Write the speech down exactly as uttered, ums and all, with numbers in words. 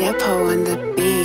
Depot on the beat.